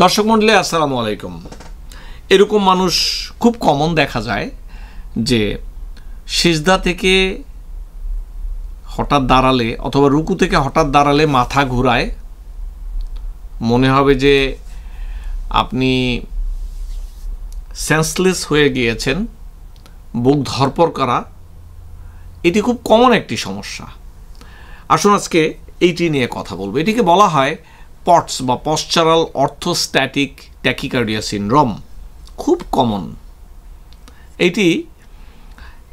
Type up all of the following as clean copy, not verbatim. দর্শক মণ্ডলী আসসালামু আলাইকুম এরকম মানুষ খুব কমন দেখা যায় যে সিজদা থেকে হঠাৎ দাঁড়ালে অথবা রুকু থেকে হঠাৎ দাঁড়ালে মাথা ঘোরায় মনে হবে যে আপনি সেন্সলেস হয়ে গিয়েছেন বুক ধরপড় করা এটি খুব কমন একটি সমস্যা আসুন আজকে এইটি নিয়ে কথা বলবো এটিকে বলা হয় পটস বা পশ্চারাল অর্থোস্ট্যাটিক ট্যাকিকার্ডিয়া সিনড্রোম খুব কমন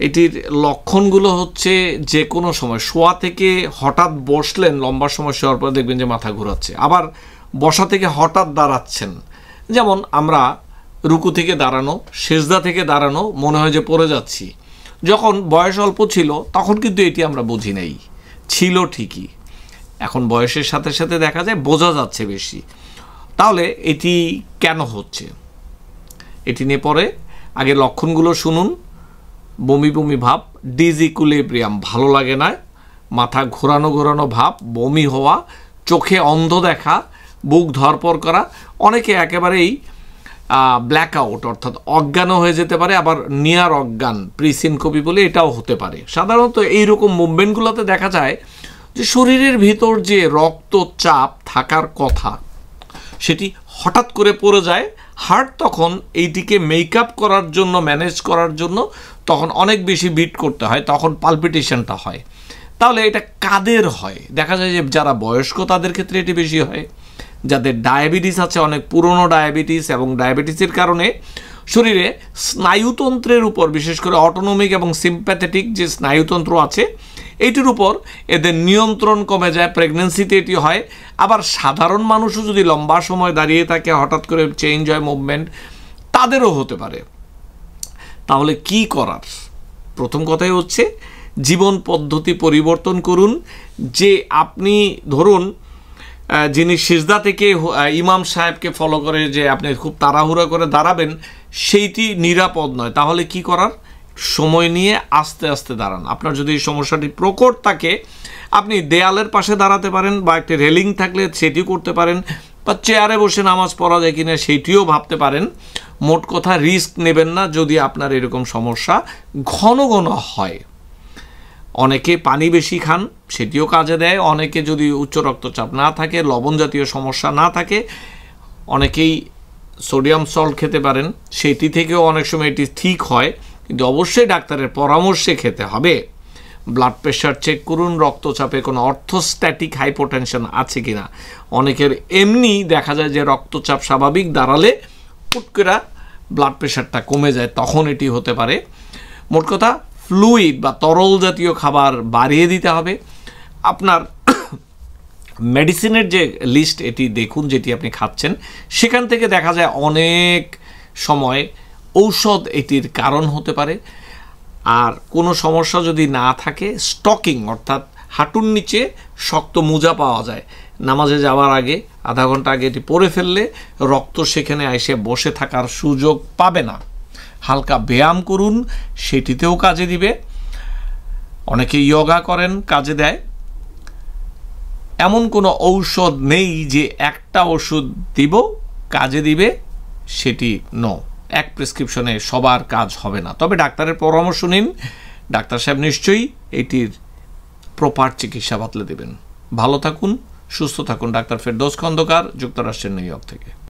এটির লক্ষণগুলো হচ্ছে যে কোনো সময় শোয়া থেকে হঠাৎ বসলেন লম্বা সময় শোয়ার পরে দেখবেন যে মাথা ঘোরাচ্ছে আবার বসা থেকে হঠাৎ দাঁড়াচ্ছেন যেমন আমরা রুকু থেকে দাঁড়ানো সেজদা থেকে দাঁড়ানো মনে হয় যে পড়ে যাচ্ছি যখন বয়স অল্প ছিল তখন কিন্তু এটি আমরা বুঝি নাই ছিল ঠিকই এখন বয়সের সাথে সাথে দেখা যায় বোঝা যাচ্ছে বেশি তাহলে এটি কেন হচ্ছে এটি নিয়ে পরে আগে লক্ষণগুলো শুনুন বমি বমি ভাব ডিজিকুলিব্রিয়াম ভালো লাগে না মাথা ঘোরানো ভাব বমি হওয়া চোখে অন্ধ দেখা বুক ধরপড় করা অনেকে একেবারেই ব্ল্যাক আউট অর্থাৎ অজ্ঞানও হয়ে যেতে পারে আবার নিয়ার অজ্ঞান প্রিসিনকোপি বলে এটাও হতে পারে সাধারণত এইরকম মুভমেন্টগুলোতে দেখা যায় যে শরীরের ভিতর যে রক্তচাপ থাকার কথা সেটি হঠাৎ করে পড়ে যায় হার্ট তখন এইটিকে মেকআপ করার জন্য ম্যানেজ করার জন্য তখন অনেক বেশি বিট করতে হয় তখন পালপিটেশনটা হয় তাহলে এটা কাদের হয় দেখা যায় যে যারা বয়স্ক তাদের ক্ষেত্রে এটি বেশি হয় যাদের ডায়াবেটিস আছে অনেক পুরনো ডায়াবেটিস এবং ডায়াবেটিসের কারণে শরীরে স্নায়ুতন্ত্রের উপর বিশেষ করে অটোনমিক এবং সিম্প্যাথেটিক যে স্নায়ুতন্ত্র আছে এইটির উপর এদের নিয়ন্ত্রণ কমে যায় প্রেগনেন্সিতে এটি হয় আবার সাধারণ মানুষও যদি লম্বা সময় দাঁড়িয়ে থাকে হঠাৎ করে চেঞ্জ হয় মুভমেন্ট তাদেরও হতে পারে তাহলে কি করার প্রথম কথাই হচ্ছে জীবন পদ্ধতি পরিবর্তন করুন যে আপনি ধরুন যিনি সিজদা থেকে ইমাম সাহেবকে ফলো করে যে আপনি খুব তাড়াহুড়া করে দাঁড়াবেন সেইটি নিরাপদ নয় তাহলে কি করার সময় নিয়ে আস্তে আস্তে দাঁড়ান আপনার যদি এই সমস্যাটি প্রকট থাকে আপনি দেয়ালের পাশে দাঁড়াতে পারেন বা একটি রেলিং থাকলে সেটিও করতে পারেন বা চেয়ারে বসে নামাজ পড়া যায় কিনা সেটিও ভাবতে পারেন মোট কথা রিস্ক নেবেন না যদি আপনার এরকম সমস্যা ঘন ঘন হয় অনেকে পানি বেশি খান সেটিও কাজে দেয় অনেকে যদি উচ্চ রক্তচাপ না থাকে লবণ জাতীয় সমস্যা না থাকে অনেকেই সোডিয়াম সল্ট খেতে পারেন সেটি থেকেও অনেক সময় এটি ঠিক হয় কিন্তু অবশ্যই ডাক্তারের পরামর্শে খেতে হবে ব্লাড প্রেশার চেক করুন রক্তচাপে কোনো অর্থোস্ট্যাটিক হাইপোটেনশন আছে কিনা অনেকের এমনি দেখা যায় যে রক্তচাপ স্বাভাবিক দাঁড়ালে পুটকেরা ব্লাড প্রেশারটা কমে যায় তখন এটি হতে পারে মোট কথা ফ্লুইড বা তরল জাতীয় খাবার বাড়িয়ে দিতে হবে আপনার মেডিসিনের যে লিস্ট এটি দেখুন যেটি আপনি খাচ্ছেন সেখান থেকে দেখা যায় অনেক সময় ঔষধ এটির কারণ হতে পারে আর কোনো সমস্যা যদি না থাকে স্টকিং অর্থাৎ হাঁটুর নিচে শক্ত মোজা পাওয়া যায় নামাজে যাওয়ার আগে আধা ঘন্টা আগে এটি পরে ফেললে রক্ত সেখানে এসে বসে থাকার সুযোগ পাবে না হালকা ব্যায়াম করুন সেটিতেও কাজে দিবে অনেকে যোগা করেন কাজে দেয় এমন কোনো ঔষধ নেই যে একটা ওষুধ দিব কাজে দিবে সেটি নো এক প্রেসক্রিপশনে সবার কাজ হবে না তবে ডাক্তারের পরামর্শ নিন ডাক্তার সাহেব নিশ্চয়ই এটির প্রপার চিকিৎসা বাতলে দেবেন ভালো থাকুন সুস্থ থাকুন ডাক্তার ফেরদৌস খন্দকার যুক্তরাষ্ট্রের নিউ ইয়র্ক থেকে